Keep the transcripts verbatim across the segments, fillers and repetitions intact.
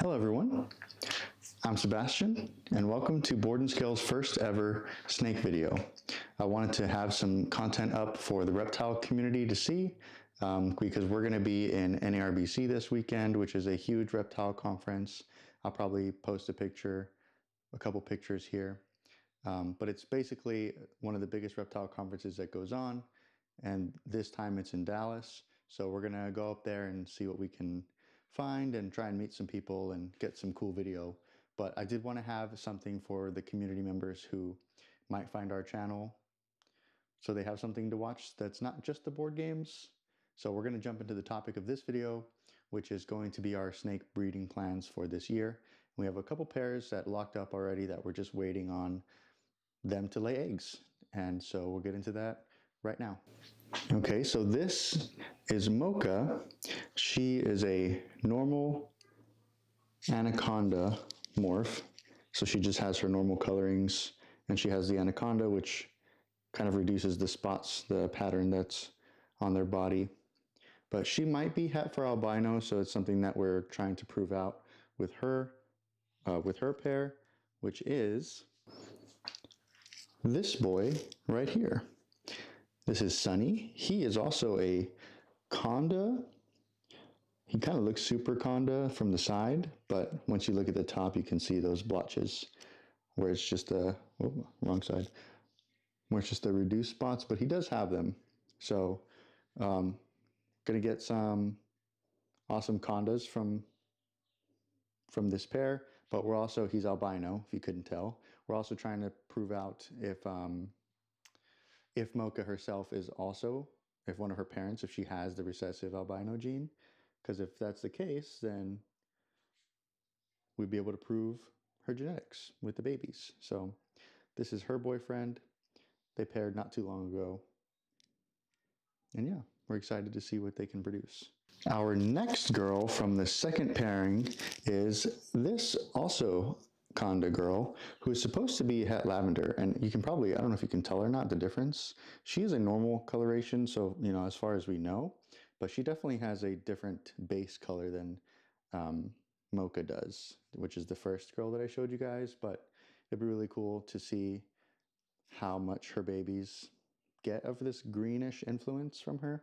Hello everyone, I'm Sebastian and welcome to Board and Scale's first ever snake video. I wanted to have some content up for the reptile community to see um, because we're going to be in N A R B C this weekend, which is a huge reptile conference. I'll probably post a picture, a couple pictures here, um, but it's basically one of the biggest reptile conferences that goes on, and this time it's in Dallas. So we're going to go up there and see what we can find and try and meet some people and get some cool video. But I did want to have something for the community members who might find our channel, so they have something to watch that's not just the board games. So we're going to jump into the topic of this video, which is going to be our snake breeding plans for this year. We have a couple pairs that locked up already that we're just waiting on them to lay eggs. And so we'll get into that right now. Okay, so this is Mocha. She is a normal anaconda morph. So she just has her normal colorings, and she has the anaconda, which kind of reduces the spots, the pattern that's on their body. But she might be het for albino, so it's something that we're trying to prove out with her, uh, with her pair, which is this boy right here. This is Sonny. He is also a conda. He kind of looks super conda from the side, but once you look at the top, you can see those blotches where it's just a, oh, wrong side, where it's just the reduced spots, but he does have them. So um, gonna get some awesome condas from, from this pair, but we're also, he's albino, if you couldn't tell. We're also trying to prove out if, um, if Mocha herself is also, if one of her parents, if she has the recessive albino gene, because if that's the case, then we'd be able to prove her genetics with the babies. So this is her boyfriend. They paired not too long ago. And yeah, we're excited to see what they can produce. Our next girl from the second pairing is this also conda girl, who is supposed to be het lavender, and you can probably, I don't know if you can tell or not the difference. She is a normal coloration, so you know, as far as we know, but she definitely has a different base color than um, Mocha does, which is the first girl that I showed you guys. But it'd be really cool to see how much her babies get of this greenish influence from her.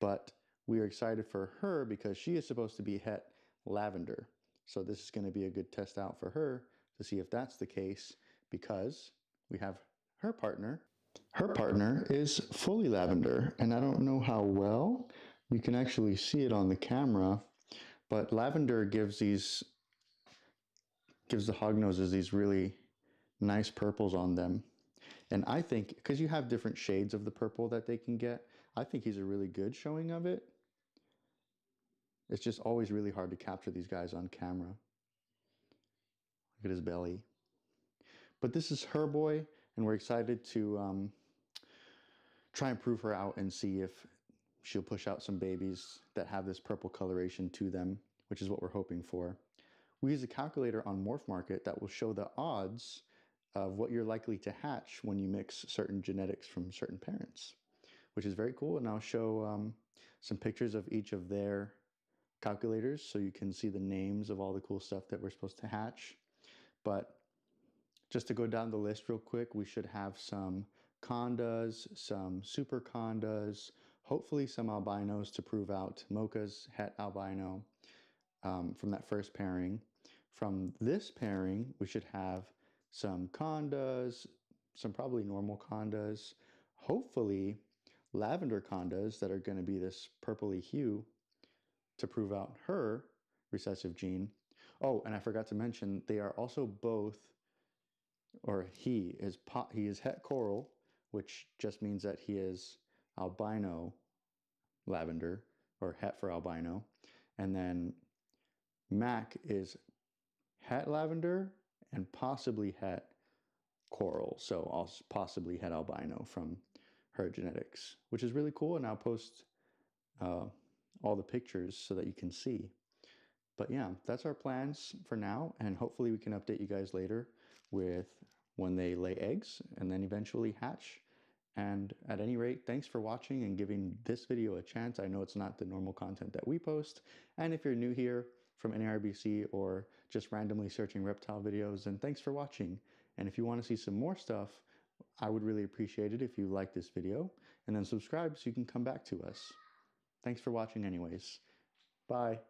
But we are excited for her because she is supposed to be het lavender. So this is going to be a good test out for her to see if that's the case, because we have her partner. Her partner is fully lavender, and I don't know how well you can actually see it on the camera, but lavender gives these, gives the hognoses these really nice purples on them. And I think, because you have different shades of the purple that they can get, I think he's a really good showing of it. It's just always really hard to capture these guys on camera. Look at his belly. But this is her boy, and we're excited to um, try and prove her out and see if she'll push out some babies that have this purple coloration to them, which is what we're hoping for. We use a calculator on Morph Market that will show the odds of what you're likely to hatch when you mix certain genetics from certain parents, which is very cool. And I'll show um, some pictures of each of their calculators so you can see the names of all the cool stuff that we're supposed to hatch. But just to go down the list real quick, we should have some condas, some super condas, hopefully some albinos to prove out Mocha's het albino um, from that first pairing. From this pairing, we should have some condas, some probably normal condas, hopefully lavender condas that are going to be this purpley hue to prove out her recessive gene. Oh, and I forgot to mention, they are also both, or he is pot, he is het coral, which just means that he is albino lavender, or het for albino. And then Mac is het lavender and possibly het coral, so also possibly het albino from her genetics, which is really cool. And I'll post uh, all the pictures so that you can see. But yeah, that's our plans for now, and hopefully we can update you guys later with when they lay eggs and then eventually hatch. And at any rate, thanks for watching and giving this video a chance. I know it's not the normal content that we post, and if you're new here, from N A R B C or just randomly searching reptile videos, and thanks for watching. And if you want to see some more stuff, I would really appreciate it if you like this video and then subscribe so you can come back to us. Thanks for watching anyways. Bye.